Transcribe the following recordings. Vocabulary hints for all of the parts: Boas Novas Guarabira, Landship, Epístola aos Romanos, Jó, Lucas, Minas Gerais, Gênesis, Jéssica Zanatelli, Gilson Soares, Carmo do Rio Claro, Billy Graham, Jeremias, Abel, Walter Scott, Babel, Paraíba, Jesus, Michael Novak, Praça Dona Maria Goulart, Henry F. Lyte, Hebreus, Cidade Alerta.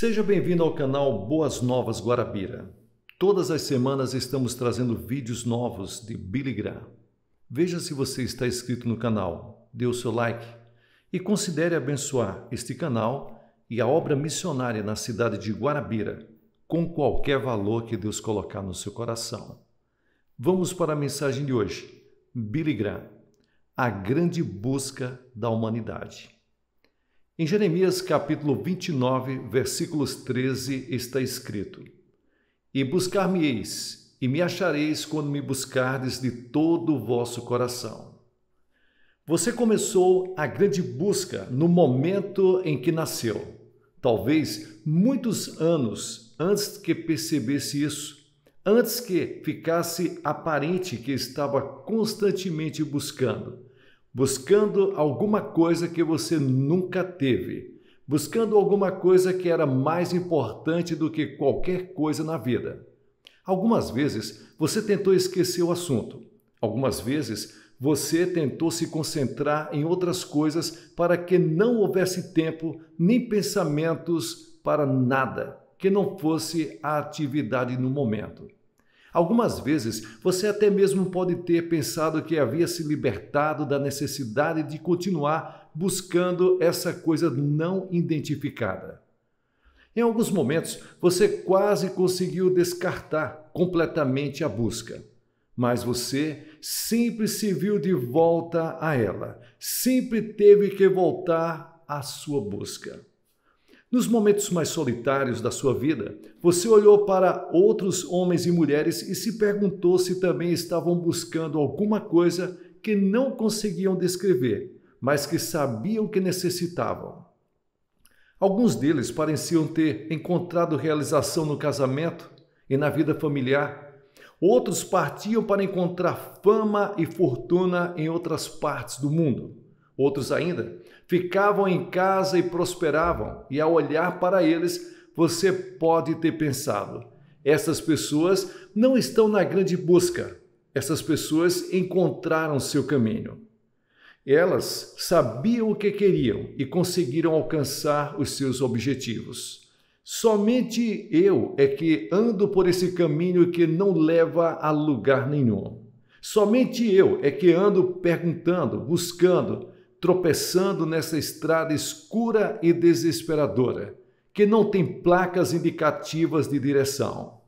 Seja bem-vindo ao canal Boas Novas Guarabira. Todas as semanas estamos trazendo vídeos novos de Billy Graham. Veja se você está inscrito no canal, dê o seu like e considere abençoar este canal e a obra missionária na cidade de Guarabira com qualquer valor que Deus colocar no seu coração. Vamos para a mensagem de hoje. Billy Graham, a grande busca da humanidade. Em Jeremias capítulo 29, versículos 13, está escrito: E buscar-me-eis, e me achareis quando me buscardes de todo o vosso coração. Você começou a grande busca no momento em que nasceu, talvez muitos anos antes que percebesse isso, antes que ficasse aparente que estava constantemente buscando alguma coisa que você nunca teve, buscando alguma coisa que era mais importante do que qualquer coisa na vida. Algumas vezes você tentou esquecer o assunto, algumas vezes você tentou se concentrar em outras coisas para que não houvesse tempo nem pensamentos para nada que não fosse a atividade no momento. Algumas vezes, você até mesmo pode ter pensado que havia se libertado da necessidade de continuar buscando essa coisa não identificada. Em alguns momentos, você quase conseguiu descartar completamente a busca, mas você sempre se viu de volta a ela, sempre teve que voltar à sua busca. Nos momentos mais solitários da sua vida, você olhou para outros homens e mulheres e se perguntou se também estavam buscando alguma coisa que não conseguiam descrever, mas que sabiam que necessitavam. Alguns deles pareciam ter encontrado realização no casamento e na vida familiar. Outros partiam para encontrar fama e fortuna em outras partes do mundo. Outros ainda ficavam em casa e prosperavam, e ao olhar para eles, você pode ter pensado: essas pessoas não estão na grande busca, essas pessoas encontraram seu caminho. Elas sabiam o que queriam e conseguiram alcançar os seus objetivos. Somente eu é que ando por esse caminho que não leva a lugar nenhum. Somente eu é que ando perguntando, buscando, tropeçando nessa estrada escura e desesperadora, que não tem placas indicativas de direção.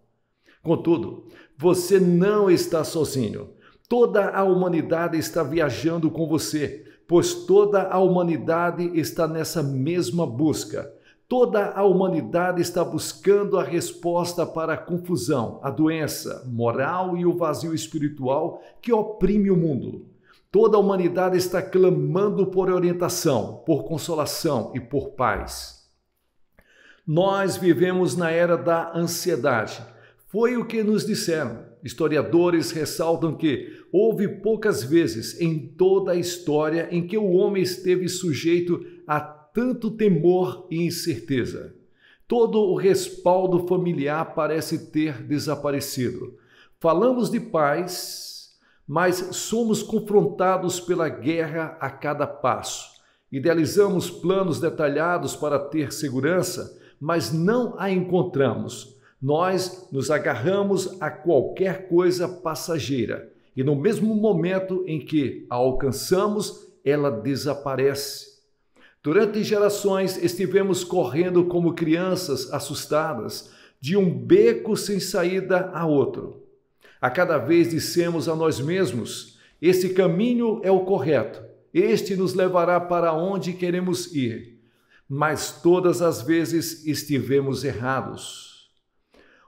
Contudo, você não está sozinho. Toda a humanidade está viajando com você, pois toda a humanidade está nessa mesma busca. Toda a humanidade está buscando a resposta para a confusão, a doença moral e o vazio espiritual que oprime o mundo. Toda a humanidade está clamando por orientação, por consolação e por paz. Nós vivemos na era da ansiedade. Foi o que nos disseram. Historiadores ressaltam que houve poucas vezes em toda a história em que o homem esteve sujeito a tanto temor e incerteza. Todo o respaldo familiar parece ter desaparecido. Falamos de paz, mas somos confrontados pela guerra a cada passo. Idealizamos planos detalhados para ter segurança, mas não a encontramos. Nós nos agarramos a qualquer coisa passageira e no mesmo momento em que a alcançamos, ela desaparece. Durante gerações estivemos correndo como crianças assustadas de um beco sem saída a outro. A cada vez dissemos a nós mesmos: esse caminho é o correto, este nos levará para onde queremos ir. Mas todas as vezes estivemos errados.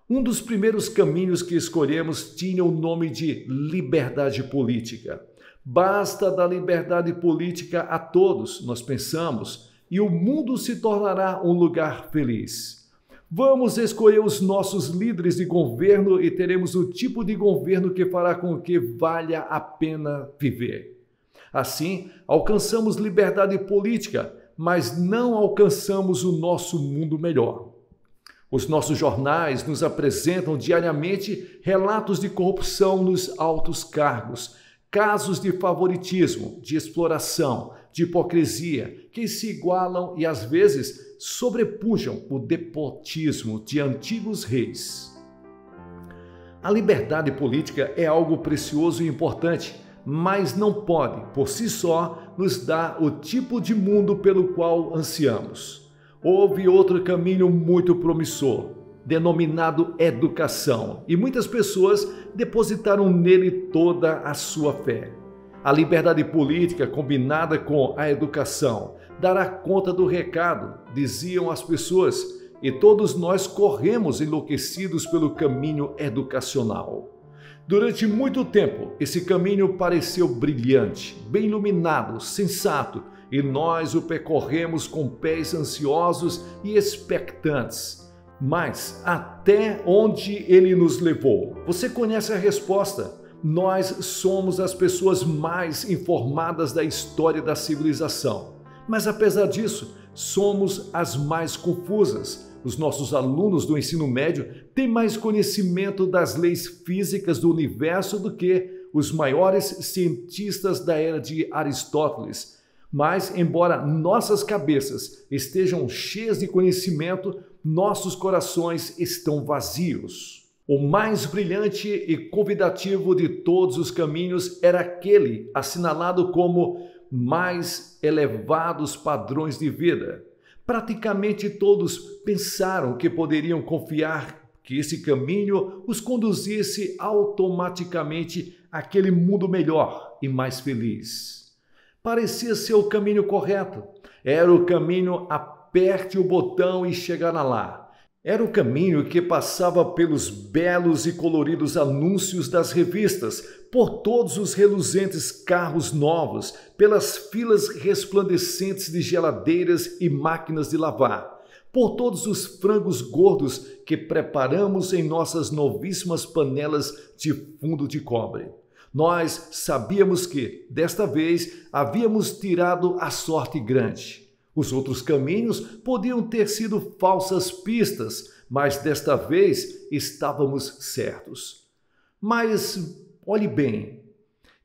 Um dos primeiros caminhos que escolhemos tinha o nome de liberdade política. Basta da liberdade política a todos, nós pensamos, e o mundo se tornará um lugar feliz. Vamos escolher os nossos líderes de governo e teremos o tipo de governo que fará com que valha a pena viver. Assim, alcançamos liberdade política, mas não alcançamos o nosso mundo melhor. Os nossos jornais nos apresentam diariamente relatos de corrupção nos altos cargos, casos de favoritismo, de exploração, de hipocrisia, que se igualam e às vezes sobrepujam o despotismo de antigos reis. A liberdade política é algo precioso e importante, mas não pode, por si só, nos dar o tipo de mundo pelo qual ansiamos. Houve outro caminho muito promissor, denominado educação, e muitas pessoas depositaram nele toda a sua fé. A liberdade política combinada com a educação dará conta do recado, diziam as pessoas, e todos nós corremos enlouquecidos pelo caminho educacional. Durante muito tempo, esse caminho pareceu brilhante, bem iluminado, sensato, e nós o percorremos com pés ansiosos e expectantes. Mas até onde ele nos levou? Você conhece a resposta. Nós somos as pessoas mais informadas da história da civilização. Mas apesar disso, somos as mais confusas. Os nossos alunos do ensino médio têm mais conhecimento das leis físicas do universo do que os maiores cientistas da era de Aristóteles. Mas, embora nossas cabeças estejam cheias de conhecimento, nossos corações estão vazios. O mais brilhante e convidativo de todos os caminhos era aquele assinalado como mais elevados padrões de vida. Praticamente todos pensaram que poderiam confiar que esse caminho os conduzisse automaticamente àquele mundo melhor e mais feliz. Parecia ser o caminho correto. Era o caminho aperte o botão e chegará lá. Era o caminho que passava pelos belos e coloridos anúncios das revistas, por todos os reluzentes carros novos, pelas filas resplandecentes de geladeiras e máquinas de lavar, por todos os frangos gordos que preparamos em nossas novíssimas panelas de fundo de cobre. Nós sabíamos que, desta vez, havíamos tirado a sorte grande. Os outros caminhos podiam ter sido falsas pistas, mas desta vez estávamos certos. Mas olhe bem,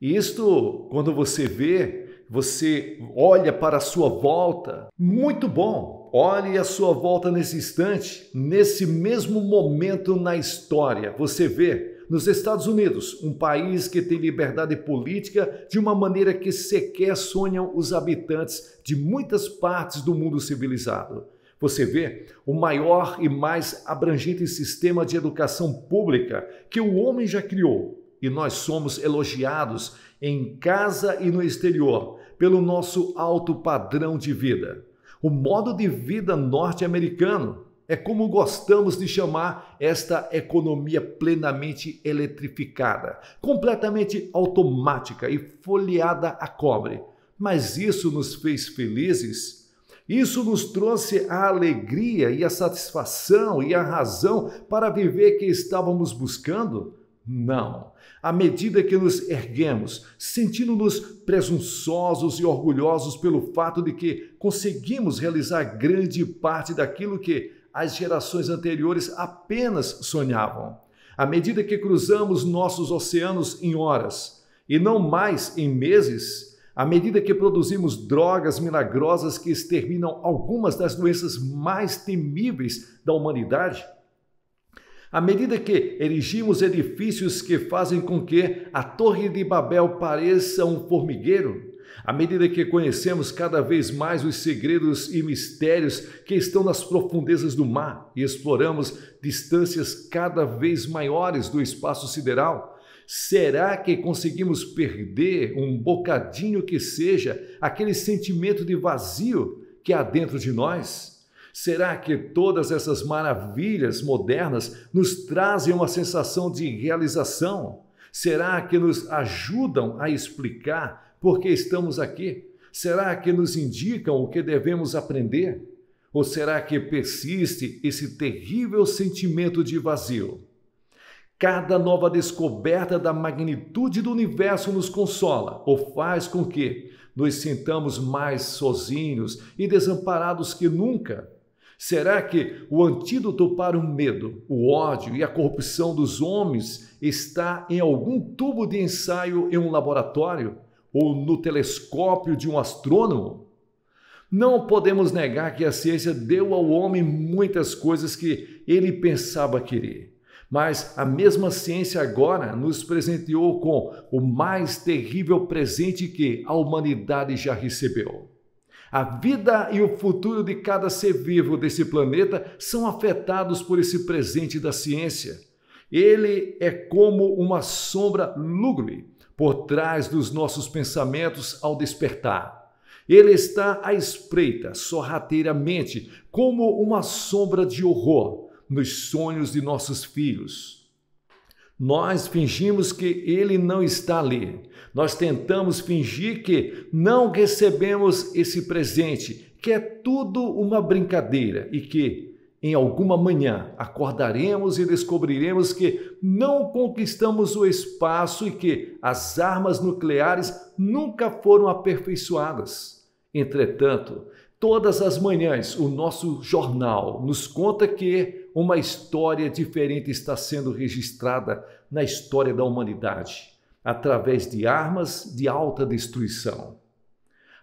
isto quando você vê, você olha para a sua volta. Muito bom, olhe a sua volta nesse instante, nesse mesmo momento na história. Você vê, nos Estados Unidos, um país que tem liberdade política de uma maneira que sequer sonham os habitantes de muitas partes do mundo civilizado. Você vê o maior e mais abrangente sistema de educação pública que o homem já criou. E nós somos elogiados em casa e no exterior pelo nosso alto padrão de vida. O modo de vida norte-americano é como gostamos de chamar esta economia plenamente eletrificada, completamente automática e folheada a cobre. Mas isso nos fez felizes? Isso nos trouxe a alegria e a satisfação e a razão para viver que estávamos buscando? Não. À medida que nos erguemos, sentindo-nos presunçosos e orgulhosos pelo fato de que conseguimos realizar grande parte daquilo que as gerações anteriores apenas sonhavam, à medida que cruzamos nossos oceanos em horas e não mais em meses, à medida que produzimos drogas milagrosas que exterminam algumas das doenças mais temíveis da humanidade, à medida que erigimos edifícios que fazem com que a Torre de Babel pareça um formigueiro, à medida que conhecemos cada vez mais os segredos e mistérios que estão nas profundezas do mar e exploramos distâncias cada vez maiores do espaço sideral, será que conseguimos perder um bocadinho que seja aquele sentimento de vazio que há dentro de nós? Será que todas essas maravilhas modernas nos trazem uma sensação de realização? Será que nos ajudam a explicar por que estamos aqui? Será que nos indicam o que devemos aprender? Ou será que persiste esse terrível sentimento de vazio? Cada nova descoberta da magnitude do universo nos consola ou faz com que nos sintamos mais sozinhos e desamparados que nunca. Será que o antídoto para o medo, o ódio e a corrupção dos homens está em algum tubo de ensaio em um laboratório ou no telescópio de um astrônomo? Não podemos negar que a ciência deu ao homem muitas coisas que ele pensava querer. Mas a mesma ciência agora nos presenteou com o mais terrível presente que a humanidade já recebeu. A vida e o futuro de cada ser vivo desse planeta são afetados por esse presente da ciência. Ele é como uma sombra lúgubre por trás dos nossos pensamentos ao despertar. Ele está à espreita, sorrateiramente, como uma sombra de horror nos sonhos de nossos filhos. Nós fingimos que ele não está ali. Nós tentamos fingir que não recebemos esse presente, que é tudo uma brincadeira e que, em alguma manhã, acordaremos e descobriremos que não conquistamos o espaço e que as armas nucleares nunca foram aperfeiçoadas. Entretanto, todas as manhãs o nosso jornal nos conta que uma história diferente está sendo registrada na história da humanidade, através de armas de alta destruição.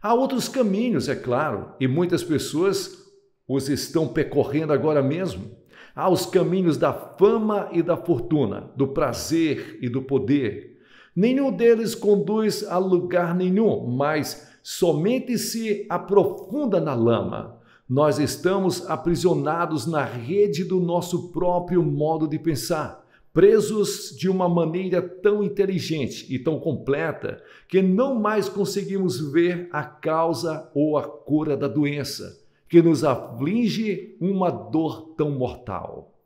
Há outros caminhos, é claro, e muitas pessoas os estão percorrendo agora mesmo. Há os caminhos da fama e da fortuna, do prazer e do poder. Nenhum deles conduz a lugar nenhum, mas somente se aprofunda na lama. Nós estamos aprisionados na rede do nosso próprio modo de pensar, presos de uma maneira tão inteligente e tão completa que não mais conseguimos ver a causa ou a cura da doença que nos aflige, uma dor tão mortal.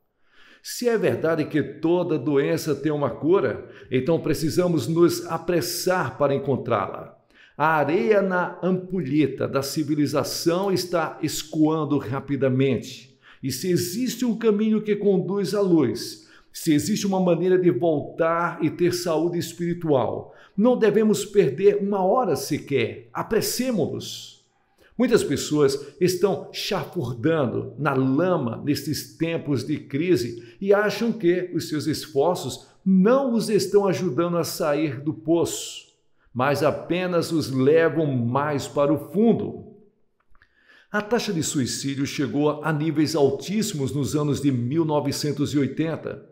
Se é verdade que toda doença tem uma cura, então precisamos nos apressar para encontrá-la. A areia na ampulheta da civilização está escoando rapidamente. E se existe um caminho que conduz à luz, se existe uma maneira de voltar e ter saúde espiritual, não devemos perder uma hora sequer. Apressemo-nos. Muitas pessoas estão chafurdando na lama nestes tempos de crise e acham que os seus esforços não os estão ajudando a sair do poço, mas apenas os levam mais para o fundo. A taxa de suicídio chegou a níveis altíssimos nos anos de 1980.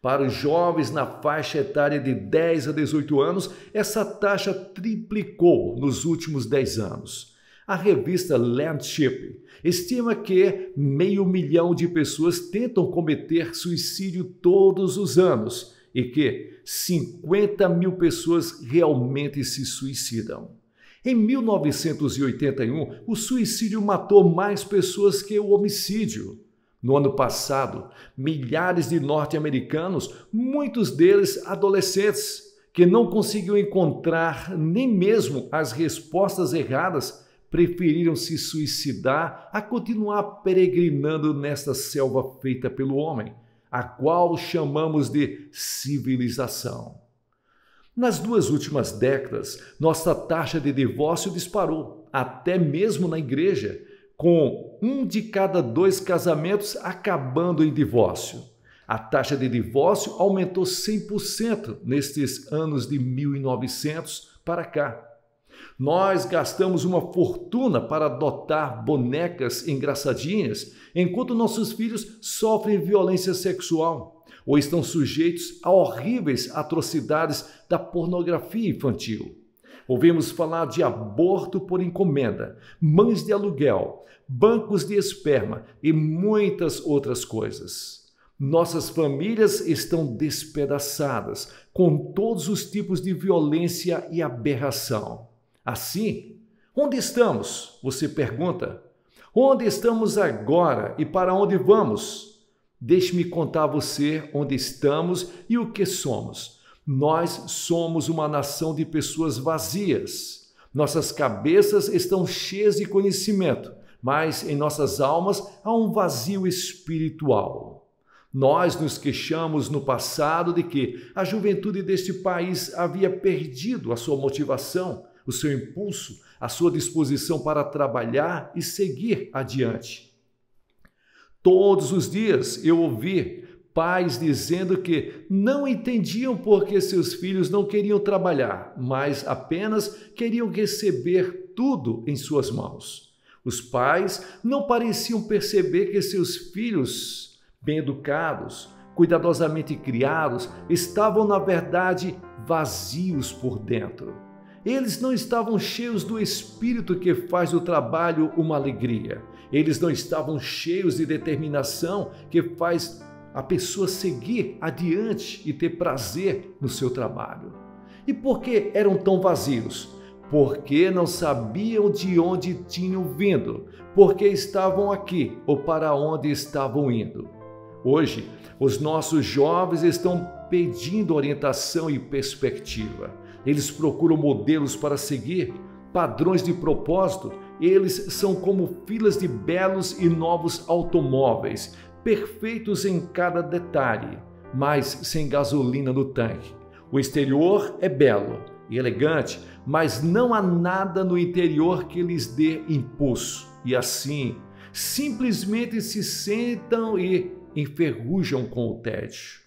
Para os jovens na faixa etária de 10 a 18 anos, essa taxa triplicou nos últimos 10 anos. A revista Landship estima que 500 mil de pessoas tentam cometer suicídio todos os anos e que 50 mil pessoas realmente se suicidam. Em 1981, o suicídio matou mais pessoas que o homicídio. No ano passado, milhares de norte-americanos, muitos deles adolescentes, que não conseguiam encontrar nem mesmo as respostas erradas, preferiram se suicidar a continuar peregrinando nesta selva feita pelo homem, a qual chamamos de civilização. Nas duas últimas décadas, nossa taxa de divórcio disparou, até mesmo na igreja, com 1 de cada 2 casamentos acabando em divórcio. A taxa de divórcio aumentou 100% nestes anos de 1900 para cá. Nós gastamos uma fortuna para adotar bonecas engraçadinhas, enquanto nossos filhos sofrem violência sexual ou estão sujeitos a horríveis atrocidades da pornografia infantil. Ouvimos falar de aborto por encomenda, mães de aluguel, bancos de esperma e muitas outras coisas. Nossas famílias estão despedaçadas, com todos os tipos de violência e aberração. Assim, onde estamos? Você pergunta. Onde estamos agora e para onde vamos? Deixe-me contar a você onde estamos e o que somos. Nós somos uma nação de pessoas vazias. Nossas cabeças estão cheias de conhecimento, mas em nossas almas há um vazio espiritual. Nós nos queixamos no passado de que a juventude deste país havia perdido a sua motivação, o seu impulso, a sua disposição para trabalhar e seguir adiante. Todos os dias eu ouvi pais dizendo que não entendiam por que seus filhos não queriam trabalhar, mas apenas queriam receber tudo em suas mãos. Os pais não pareciam perceber que seus filhos, bem educados, cuidadosamente criados, estavam, na verdade, vazios por dentro. Eles não estavam cheios do espírito que faz do trabalho uma alegria. Eles não estavam cheios de determinação que faz a pessoa seguir adiante e ter prazer no seu trabalho. E por que eram tão vazios? Porque não sabiam de onde tinham vindo, porque estavam aqui ou para onde estavam indo. Hoje, os nossos jovens estão pedindo orientação e perspectiva. Eles procuram modelos para seguir, padrões de propósito. Eles são como filas de belos e novos automóveis, perfeitos em cada detalhe, mas sem gasolina no tanque. O exterior é belo e elegante, mas não há nada no interior que lhes dê impulso. E assim, simplesmente se sentam e enferrujam com o tédio.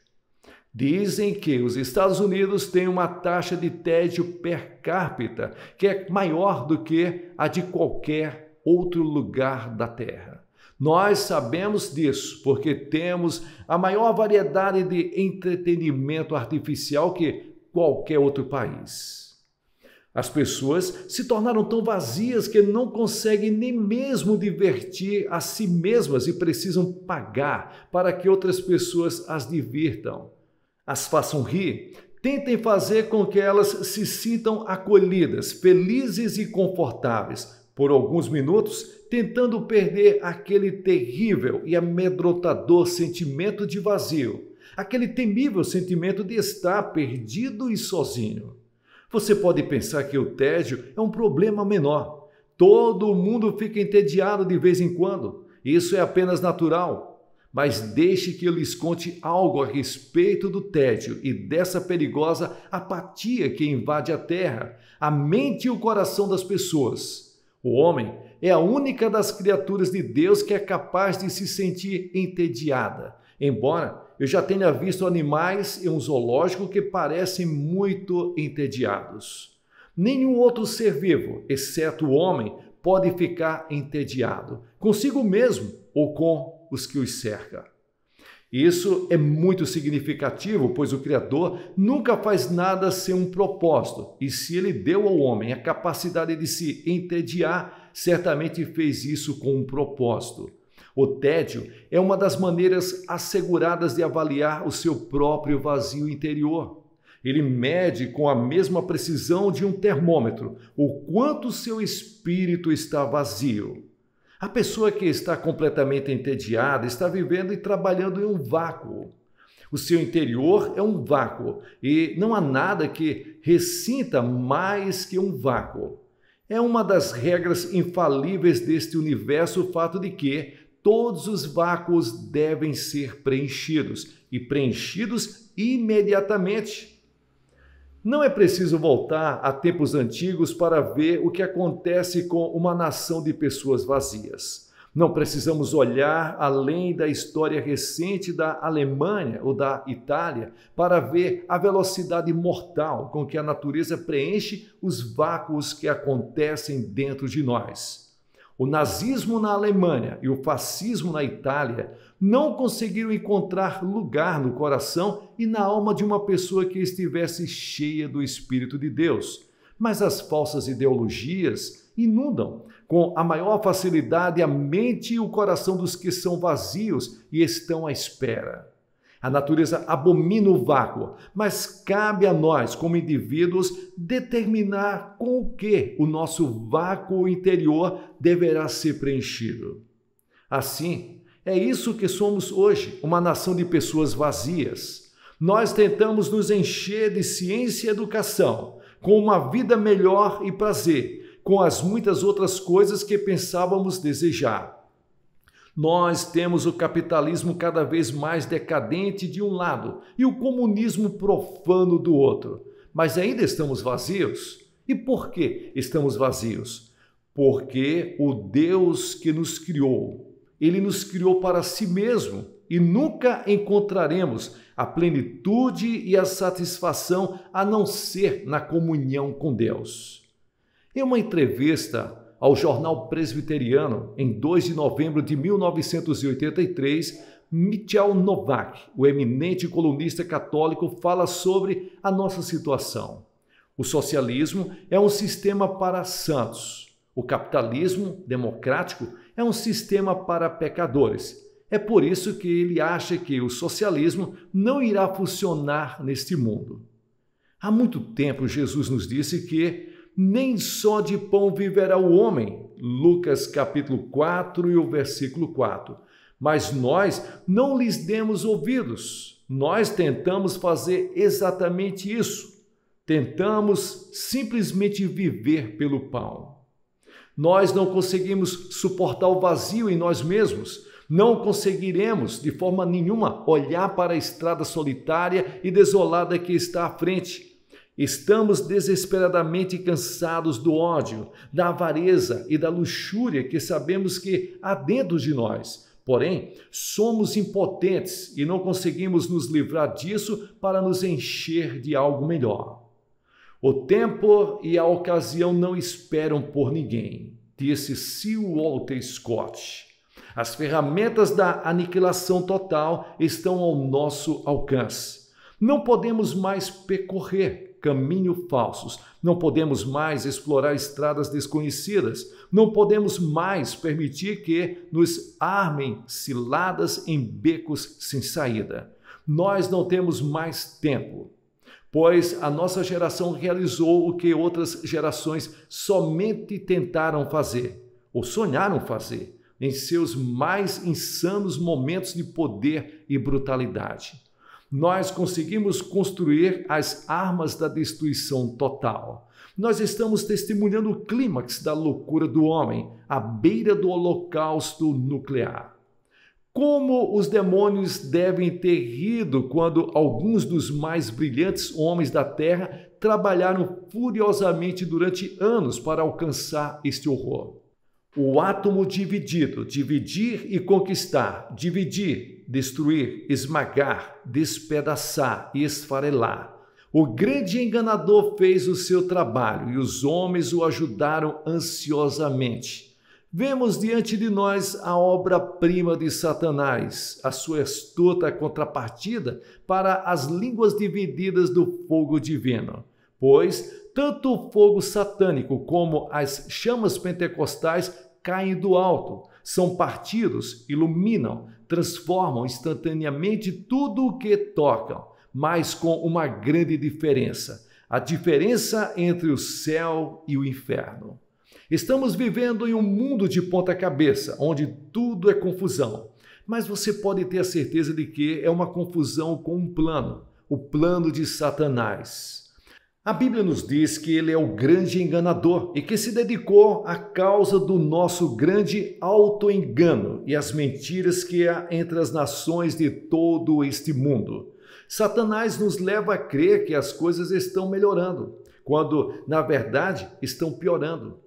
Dizem que os Estados Unidos têm uma taxa de tédio per capita que é maior do que a de qualquer outro lugar da Terra. Nós sabemos disso porque temos a maior variedade de entretenimento artificial que qualquer outro país. As pessoas se tornaram tão vazias que não conseguem nem mesmo divertir a si mesmas e precisam pagar para que outras pessoas as divirtam, as façam rir, tentem fazer com que elas se sintam acolhidas, felizes e confortáveis por alguns minutos, tentando perder aquele terrível e amedrontador sentimento de vazio, aquele temível sentimento de estar perdido e sozinho. Você pode pensar que o tédio é um problema menor. Todo mundo fica entediado de vez em quando. Isso é apenas natural. Mas deixe que eu lhes conte algo a respeito do tédio e dessa perigosa apatia que invade a terra, a mente e o coração das pessoas. O homem é a única das criaturas de Deus que é capaz de se sentir entediada, embora eu já tenha visto animais em um zoológico que parecem muito entediados. Nenhum outro ser vivo, exceto o homem, pode ficar entediado consigo mesmo ou com os que os cerca. Isso é muito significativo, pois o Criador nunca faz nada sem um propósito, e se ele deu ao homem a capacidade de se entediar, certamente fez isso com um propósito. O tédio é uma das maneiras asseguradas de avaliar o seu próprio vazio interior. Ele mede com a mesma precisão de um termômetro o quanto seu espírito está vazio. A pessoa que está completamente entediada está vivendo e trabalhando em um vácuo. O seu interior é um vácuo e não há nada que ressinta mais que um vácuo. É uma das regras infalíveis deste universo o fato de que todos os vácuos devem ser preenchidos, e preenchidos imediatamente. Não é preciso voltar a tempos antigos para ver o que acontece com uma nação de pessoas vazias. Não precisamos olhar além da história recente da Alemanha ou da Itália para ver a velocidade mortal com que a natureza preenche os vácuos que acontecem dentro de nós. O nazismo na Alemanha e o fascismo na Itália não conseguiram encontrar lugar no coração e na alma de uma pessoa que estivesse cheia do Espírito de Deus. Mas as falsas ideologias inundam com a maior facilidade a mente e o coração dos que são vazios e estão à espera. A natureza abomina o vácuo, mas cabe a nós, como indivíduos, determinar com o que o nosso vácuo interior deverá ser preenchido. Assim, é isso que somos hoje, uma nação de pessoas vazias. Nós tentamos nos encher de ciência e educação, com uma vida melhor e prazer, com as muitas outras coisas que pensávamos desejar. Nós temos o capitalismo cada vez mais decadente de um lado e o comunismo profano do outro. Mas ainda estamos vazios. E por que estamos vazios? Porque o Deus que nos criou, ele nos criou para si mesmo e nunca encontraremos a plenitude e a satisfação a não ser na comunhão com Deus. Em uma entrevista ao Jornal Presbiteriano, em 2 de novembro de 1983, Michael Novak, o eminente colunista católico, fala sobre a nossa situação. O socialismo é um sistema para santos. O capitalismo democrático é um sistema para pecadores. É por isso que ele acha que o socialismo não irá funcionar neste mundo. Há muito tempo Jesus nos disse que nem só de pão viverá o homem, Lucas capítulo 4 e o versículo 4. Mas nós não lhes demos ouvidos. Nós tentamos fazer exatamente isso. Tentamos simplesmente viver pelo pão. Nós não conseguimos suportar o vazio em nós mesmos. Não conseguiremos, de forma nenhuma, olhar para a estrada solitária e desolada que está à frente. Estamos desesperadamente cansados do ódio, da avareza e da luxúria que sabemos que há dentro de nós. Porém, somos impotentes e não conseguimos nos livrar disso para nos encher de algo melhor. O tempo e a ocasião não esperam por ninguém, disse Sir Walter Scott. As ferramentas da aniquilação total estão ao nosso alcance. Não podemos mais percorrer caminhos falsos. Não podemos mais explorar estradas desconhecidas. Não podemos mais permitir que nos armem ciladas em becos sem saída. Nós não temos mais tempo, pois a nossa geração realizou o que outras gerações somente tentaram fazer, ou sonharam fazer, em seus mais insanos momentos de poder e brutalidade. Nós conseguimos construir as armas da destruição total. Nós estamos testemunhando o clímax da loucura do homem, à beira do holocausto nuclear. Como os demônios devem ter rido quando alguns dos mais brilhantes homens da Terra trabalharam furiosamente durante anos para alcançar este horror. O átomo dividido, dividir e conquistar, dividir, destruir, esmagar, despedaçar e esfarelar. O grande enganador fez o seu trabalho e os homens o ajudaram ansiosamente. Vemos diante de nós a obra-prima de Satanás, a sua astuta contrapartida para as línguas divididas do fogo divino, pois tanto o fogo satânico como as chamas pentecostais caem do alto, são partidos, iluminam, transformam instantaneamente tudo o que tocam, mas com uma grande diferença, a diferença entre o céu e o inferno. Estamos vivendo em um mundo de ponta cabeça, onde tudo é confusão, mas você pode ter a certeza de que é uma confusão com um plano, o plano de Satanás. A Bíblia nos diz que ele é o grande enganador e que se dedicou à causa do nosso grande autoengano e as mentiras que há entre as nações de todo este mundo. Satanás nos leva a crer que as coisas estão melhorando, quando, na verdade, estão piorando.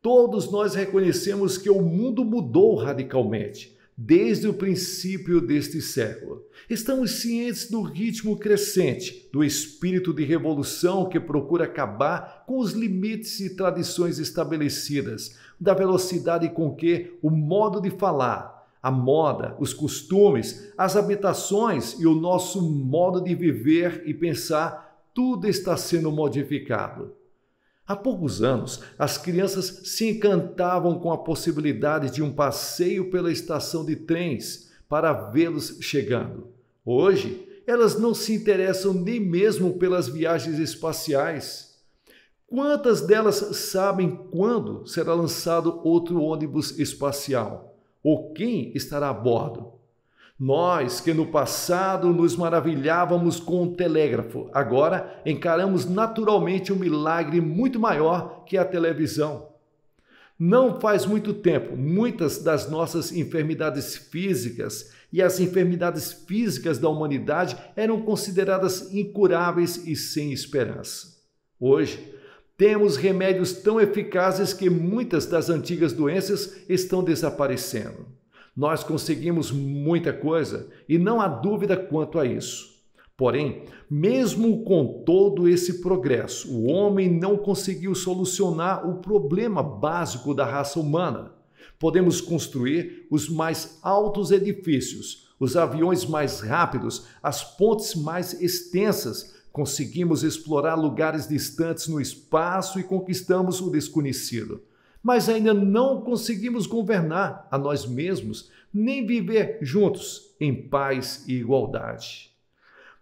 Todos nós reconhecemos que o mundo mudou radicalmente desde o princípio deste século. Estamos cientes do ritmo crescente, do espírito de revolução que procura acabar com os limites e tradições estabelecidas, da velocidade com que o modo de falar, a moda, os costumes, as habitações e o nosso modo de viver e pensar, tudo está sendo modificado. Há poucos anos, as crianças se encantavam com a possibilidade de um passeio pela estação de trens para vê-los chegando. Hoje, elas não se interessam nem mesmo pelas viagens espaciais. Quantas delas sabem quando será lançado outro ônibus espacial? Ou quem estará a bordo? Nós, que no passado nos maravilhávamos com o telégrafo, agora encaramos naturalmente um milagre muito maior que a televisão. Não faz muito tempo, muitas das nossas enfermidades físicas e as enfermidades físicas da humanidade eram consideradas incuráveis e sem esperança. Hoje, temos remédios tão eficazes que muitas das antigas doenças estão desaparecendo. Nós conseguimos muita coisa e não há dúvida quanto a isso. Porém, mesmo com todo esse progresso, o homem não conseguiu solucionar o problema básico da raça humana. Podemos construir os mais altos edifícios, os aviões mais rápidos, as pontes mais extensas. Conseguimos explorar lugares distantes no espaço e conquistamos o desconhecido. Mas ainda não conseguimos governar a nós mesmos, nem viver juntos em paz e igualdade.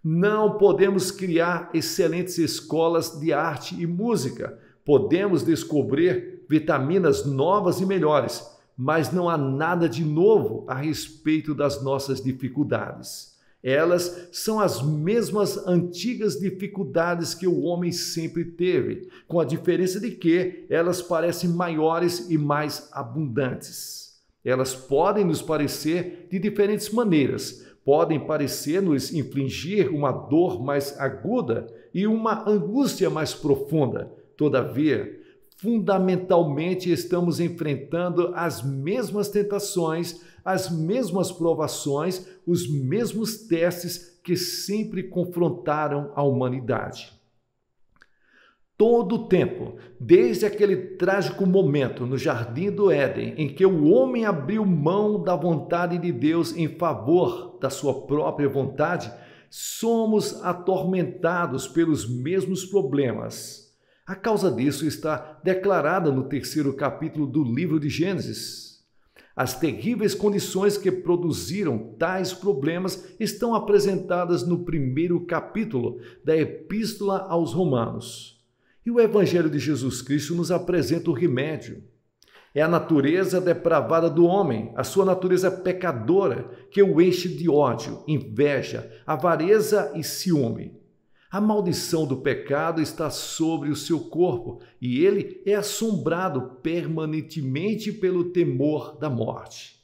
Não podemos criar excelentes escolas de arte e música. Podemos descobrir vitaminas novas e melhores, mas não há nada de novo a respeito das nossas dificuldades. Elas são as mesmas antigas dificuldades que o homem sempre teve, com a diferença de que elas parecem maiores e mais abundantes. Elas podem nos parecer de diferentes maneiras. Podem parecer-nos infligir uma dor mais aguda e uma angústia mais profunda. Todavia, fundamentalmente estamos enfrentando as mesmas tentações, as mesmas provações, os mesmos testes que sempre confrontaram a humanidade. Todo o tempo, desde aquele trágico momento no Jardim do Éden, em que o homem abriu mão da vontade de Deus em favor da sua própria vontade, somos atormentados pelos mesmos problemas. A causa disso está declarada no 3º capítulo do livro de Gênesis. As terríveis condições que produziram tais problemas estão apresentadas no 1º capítulo da Epístola aos Romanos. E o Evangelho de Jesus Cristo nos apresenta o remédio. É a natureza depravada do homem, a sua natureza pecadora, que o enche de ódio, inveja, avareza e ciúme. A maldição do pecado está sobre o seu corpo e ele é assombrado permanentemente pelo temor da morte.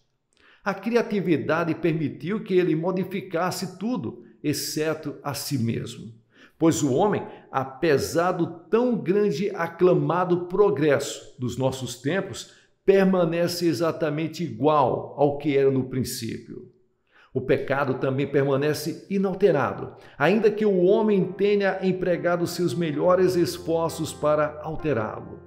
A criatividade permitiu que ele modificasse tudo, exceto a si mesmo. Pois o homem, apesar do tão grande aclamado progresso dos nossos tempos, permanece exatamente igual ao que era no princípio. O pecado também permanece inalterado, ainda que o homem tenha empregado seus melhores esforços para alterá-lo.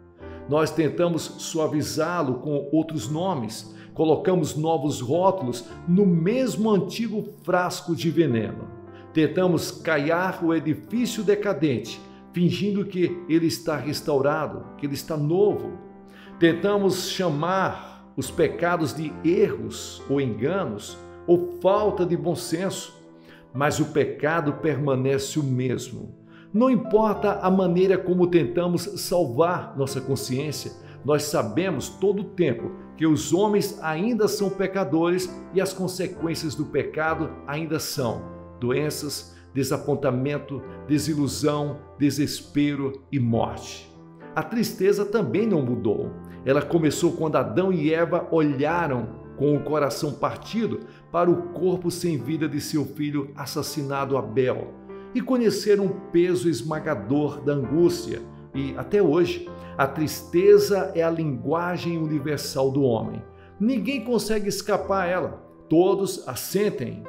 Nós tentamos suavizá-lo com outros nomes, colocamos novos rótulos no mesmo antigo frasco de veneno. Tentamos caiar o edifício decadente, fingindo que ele está restaurado, que ele está novo. Tentamos chamar os pecados de erros ou enganos ou falta de bom senso, mas o pecado permanece o mesmo. Não importa a maneira como tentamos salvar nossa consciência, nós sabemos todo o tempo que os homens ainda são pecadores e as consequências do pecado ainda são doenças, desapontamento, desilusão, desespero e morte. A tristeza também não mudou. Ela começou quando Adão e Eva olharam com o coração partido para o corpo sem vida de seu filho assassinado Abel e conheceram o peso esmagador da angústia. E até hoje, a tristeza é a linguagem universal do homem. Ninguém consegue escapar a ela. Todos a sentem.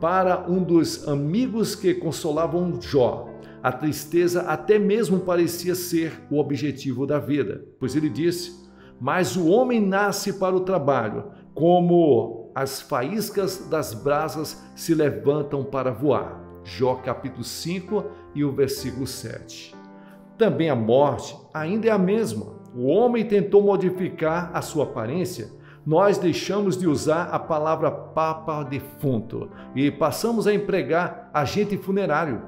Para um dos amigos que consolavam Jó, a tristeza até mesmo parecia ser o objetivo da vida, pois ele disse: "Mas o homem nasce para o trabalho, como as faíscas das brasas se levantam para voar." Jó capítulo 5 e o versículo 7. Também a morte ainda é a mesma. O homem tentou modificar a sua aparência. Nós deixamos de usar a palavra papa defunto e passamos a empregar agente funerário.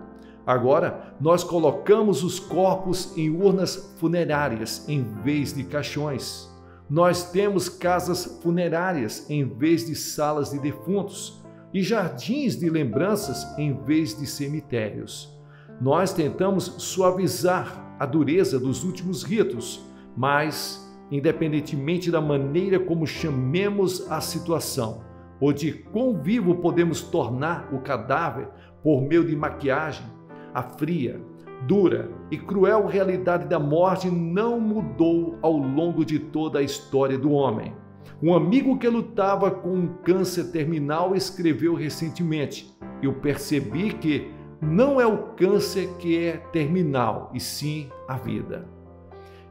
Agora, nós colocamos os corpos em urnas funerárias em vez de caixões. Nós temos casas funerárias em vez de salas de defuntos e jardins de lembranças em vez de cemitérios. Nós tentamos suavizar a dureza dos últimos ritos, mas independentemente da maneira como chamemos a situação, ou de quão vivo podemos tornar o cadáver por meio de maquiagem, a fria, dura e cruel realidade da morte não mudou ao longo de toda a história do homem. Um amigo que lutava com um câncer terminal escreveu recentemente: "Eu percebi que não é o câncer que é terminal, e sim a vida.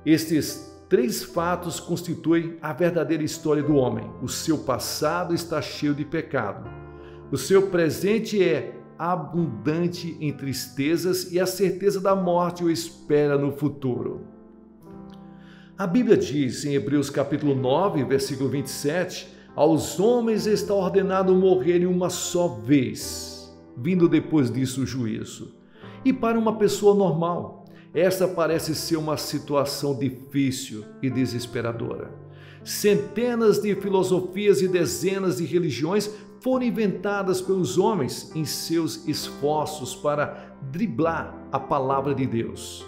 Estes três fatos constituem a verdadeira história do homem. O seu passado está cheio de pecado. O seu presente é abundante em tristezas e a certeza da morte o espera no futuro. A Bíblia diz em Hebreus capítulo 9, versículo 27, aos homens está ordenado morrerem uma só vez, vindo depois disso o juízo. E para uma pessoa normal, essa parece ser uma situação difícil e desesperadora. Centenas de filosofias e dezenas de religiões foram inventadas pelos homens em seus esforços para driblar a palavra de Deus.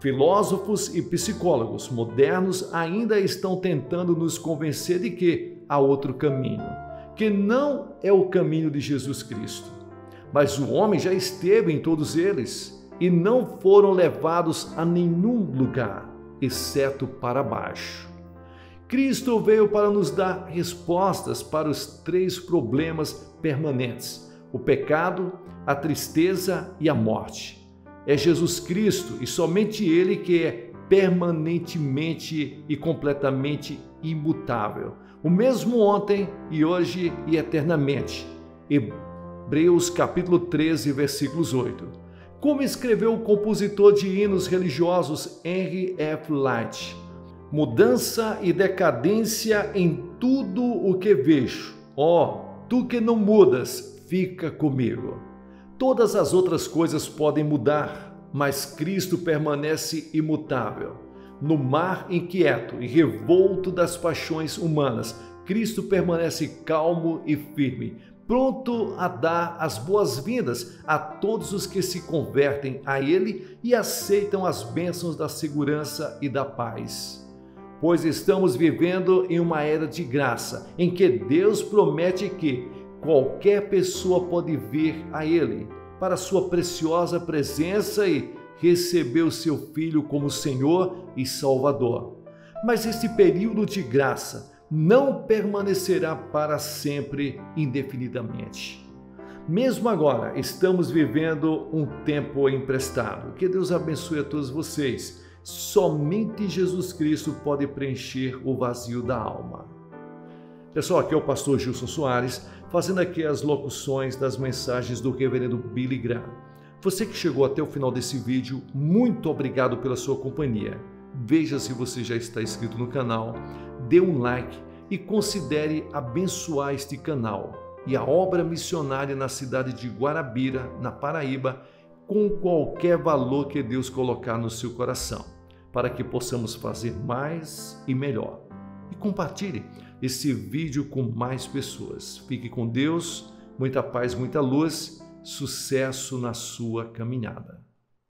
Filósofos e psicólogos modernos ainda estão tentando nos convencer de que há outro caminho, que não é o caminho de Jesus Cristo. Mas o homem já esteve em todos eles e não foram levados a nenhum lugar, exceto para baixo. Cristo veio para nos dar respostas para os três problemas permanentes: o pecado, a tristeza e a morte. É Jesus Cristo e somente Ele que é permanentemente e completamente imutável, o mesmo ontem e hoje e eternamente. Hebreus capítulo 13, versículos 8. Como escreveu o compositor de hinos religiosos Henry F. Lyte, mudança e decadência em tudo o que vejo. Ó, tu que não mudas, fica comigo. Todas as outras coisas podem mudar, mas Cristo permanece imutável. No mar inquieto e revolto das paixões humanas, Cristo permanece calmo e firme, pronto a dar as boas-vindas a todos os que se convertem a Ele e aceitam as bênçãos da segurança e da paz. Pois estamos vivendo em uma era de graça, em que Deus promete que qualquer pessoa pode vir a Ele, para sua preciosa presença e receber o seu Filho como Senhor e Salvador. Mas este período de graça não permanecerá para sempre indefinidamente. Mesmo agora, estamos vivendo um tempo emprestado. Que Deus abençoe a todos vocês. Somente Jesus Cristo pode preencher o vazio da alma. Pessoal, aqui é o pastor Gilson Soares, fazendo aqui as locuções das mensagens do reverendo Billy Graham. Você que chegou até o final desse vídeo, muito obrigado pela sua companhia. Veja se você já está inscrito no canal, dê um like e considere abençoar este canal e a obra missionária na cidade de Guarabira, na Paraíba, com qualquer valor que Deus colocar no seu coração, para que possamos fazer mais e melhor. E compartilhe esse vídeo com mais pessoas. Fique com Deus, muita paz, muita luz, sucesso na sua caminhada.